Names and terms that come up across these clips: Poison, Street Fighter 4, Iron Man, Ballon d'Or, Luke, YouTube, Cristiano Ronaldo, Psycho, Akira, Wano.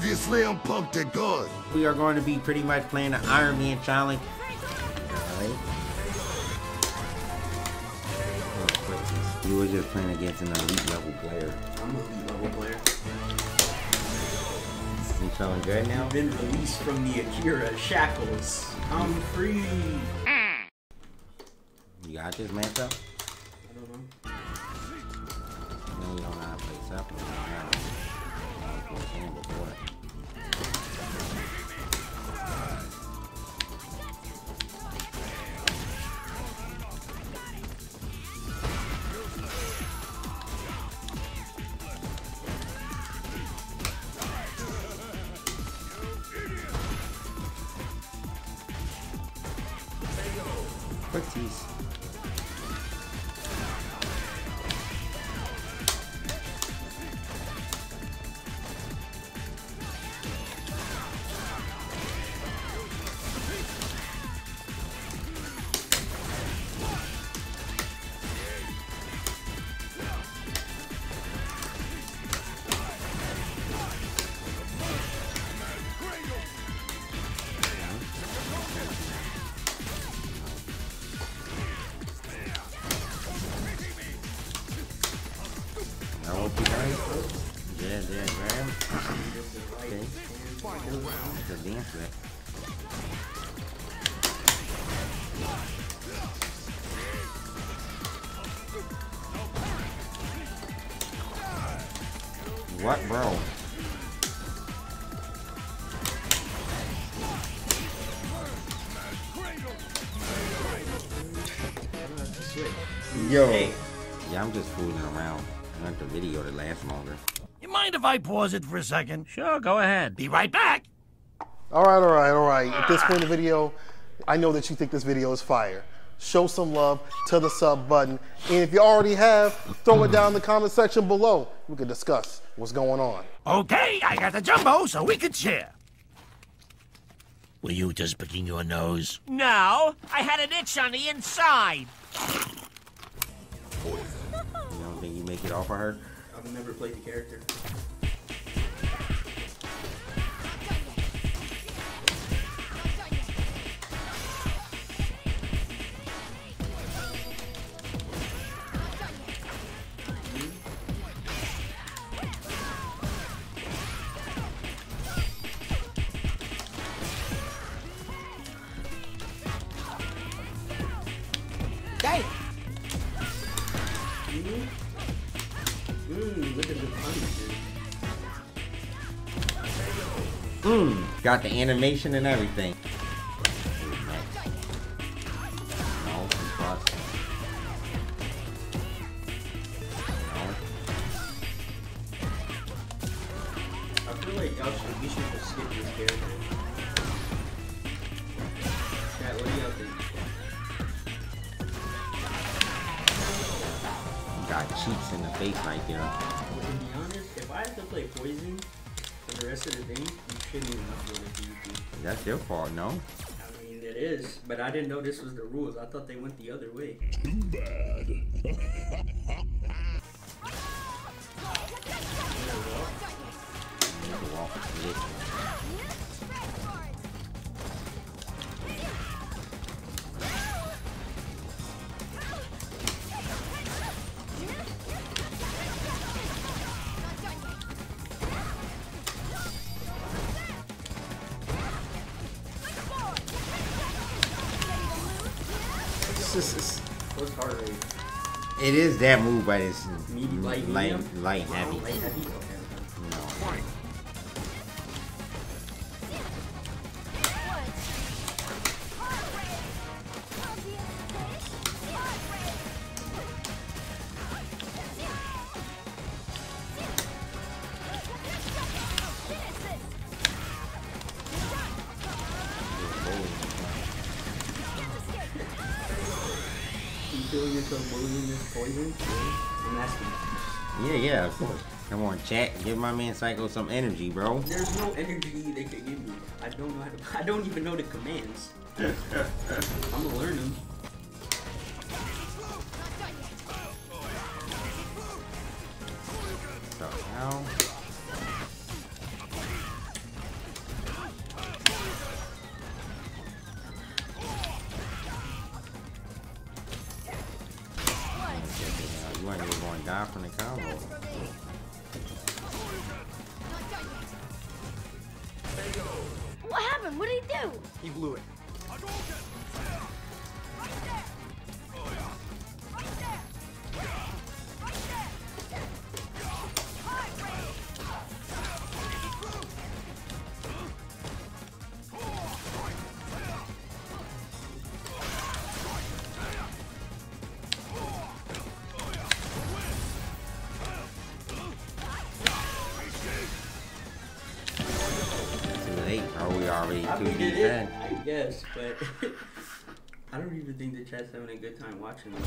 Previously on Punked at God. We are going to be pretty much playing the Iron Man challenge. Alright. Oh, we were just playing against an elite level player. I'm an elite level player. You feeling good now? I've been released from the Akira shackles. I'm free. You got this, man, though? I don't know. No, you don't know how to play supplements. I was playing before. What, bro? Yo. Hey. Yeah, I'm just fooling around. I want the video to last longer. You mind if I pause it for a second? Sure, go ahead. Be right back. All right. At this point in the video, I know that you think this video is fire. Show some love to the sub button. And if you already have, throw it down in the comment section below. We can discuss what's going on. Okay, I got the jumbo so we can share. Were you just picking your nose? No, I had an itch on the inside. You don't think you make it off of her? I've never played the character. Got the animation and everything. I feel like we should just skip this character. Chat, what do y'all think? Got cheeks in the face right there. Well, to be honest, if I have to play Poison for the rest of the thing, you shouldn't even upload it to YouTube. That's your fault, no? I mean, it is, but I didn't know this was the rules. I thought they went the other way. Too bad. It is that move, but it's light and heavy. Yeah, of course. Come on, chat. Give my man Psycho some energy, bro. There's no energy they can give me. I don't know how to. I don't even know the commands. I'm gonna learn them. So now. happening combo. What happened? What did he do? He blew it. I guess, but I don't even think the chat's having a good time watching this.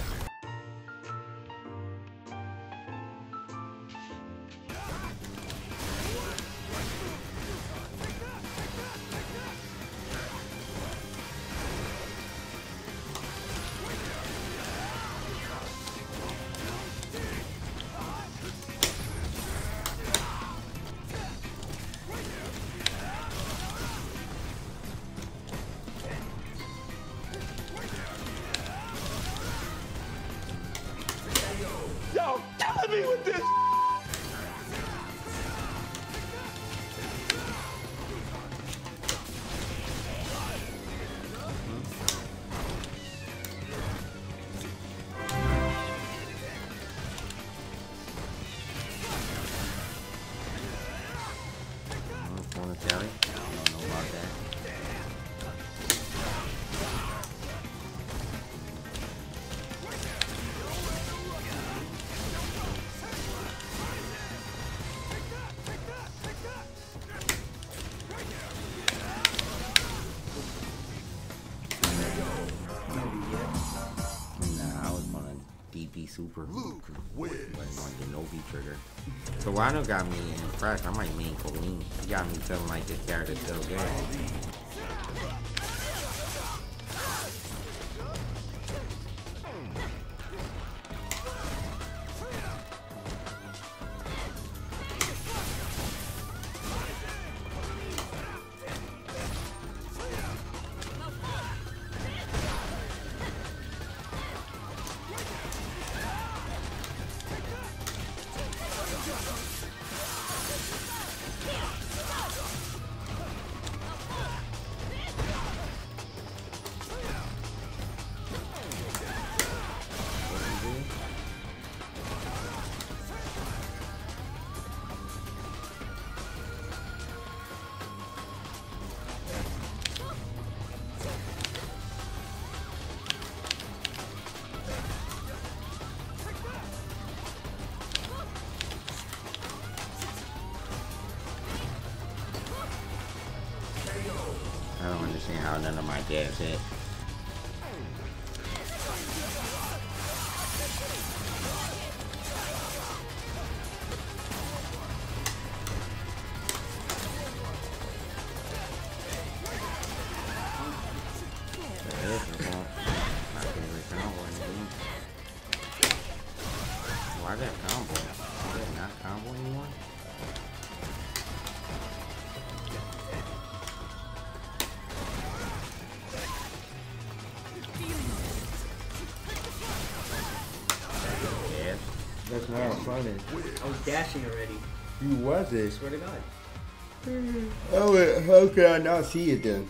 Super Luke wins. Like the Novi trigger. So Wano got me impressed. I might mean Colleen. He got me feeling like this character's still good. How none of my dads hit. Why that combo? Why that not combo anymore? That's not funny. I was dashing already. You wasn't? I swear to God. Oh, how could I not see it then?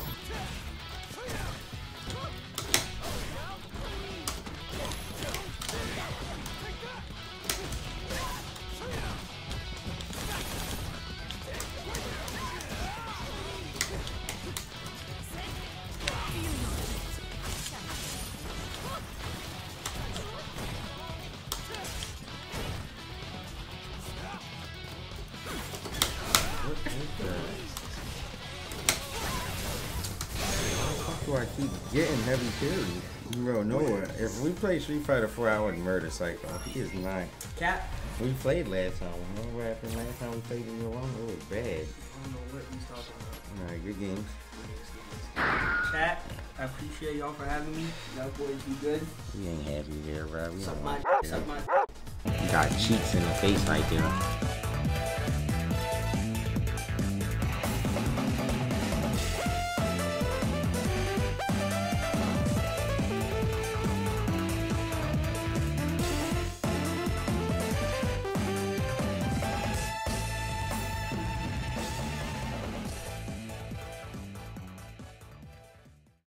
Getting heavy carries, bro. Nowhere. If we played Street Fighter 4, I would murder Psycho. He is not. Cap. We played last time. Remember what happened last time we played in Wano? It was bad. I don't know what he's talking about. Alright, good games. Chat, I appreciate y'all for having me. Y'all boys be good. We ain't happy here, bro. We suck my. You got cheeks in the face right there.